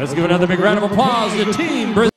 Let's give another big round of applause to Team Brazil.